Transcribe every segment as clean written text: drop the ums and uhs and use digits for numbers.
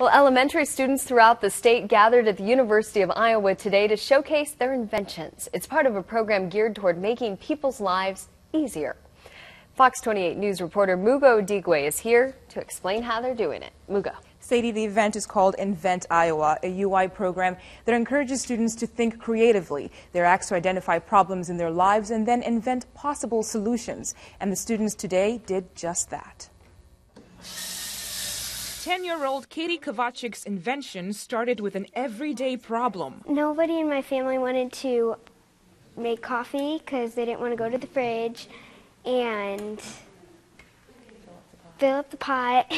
Well, elementary students throughout the state gathered at the University of Iowa today to showcase their inventions. It's part of a program geared toward making people's lives easier. Fox 28 News reporter Mugo Odigwe is here to explain how they're doing it. Mugo. Sadie, the event is called Invent Iowa, a UI program that encourages students to think creatively. They're asked to identify problems in their lives and then invent possible solutions. And the students today did just that. 10-year-old Katie Kovacic's invention started with an everyday problem. Nobody in my family wanted to make coffee because they didn't want to go to the fridge and fill up the pot.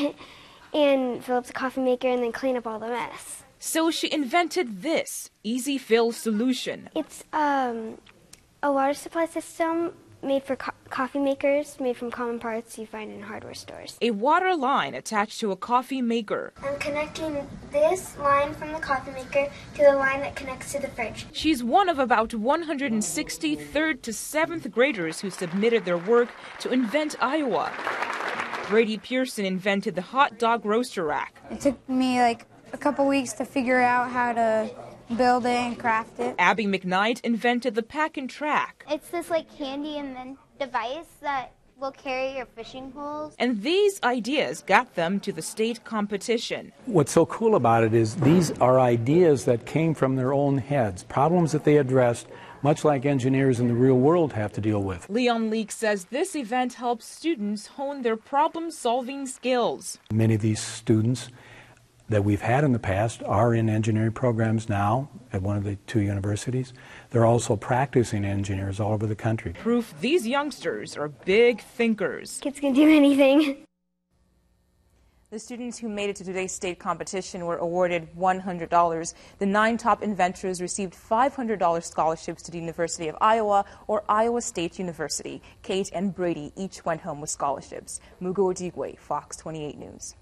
And fill up the coffee maker and then clean up all the mess. So she invented this easy fill solution. It's a water supply system made for coffee makers, made from common parts you find in hardware stores. A water line attached to a coffee maker. I'm connecting this line from the coffee maker to the line that connects to the fridge. She's one of about 160 third to seventh graders who submitted their work to Invent Iowa. Brady Pearson invented the hot dog roaster rack. It took me like a couple weeks to figure out how to build it and craft it. Abby McKnight invented the pack and track. It's this like handy device that will carry your fishing poles. And these ideas got them to the state competition. What's so cool about it is these are ideas that came from their own heads, problems that they addressed, much like engineers in the real world have to deal with. Leon Lueck says this event helps students hone their problem-solving skills. Many of these students that we've had in the past are in engineering programs now at one of the two universities. They're also practicing engineers all over the country. Proof these youngsters are big thinkers. Kids can do anything. The students who made it to today's state competition were awarded $100. The 9 top inventors received $500 scholarships to the University of Iowa or Iowa State University. Kate and Brady each went home with scholarships. Mugo Odigwe, Fox 28 News.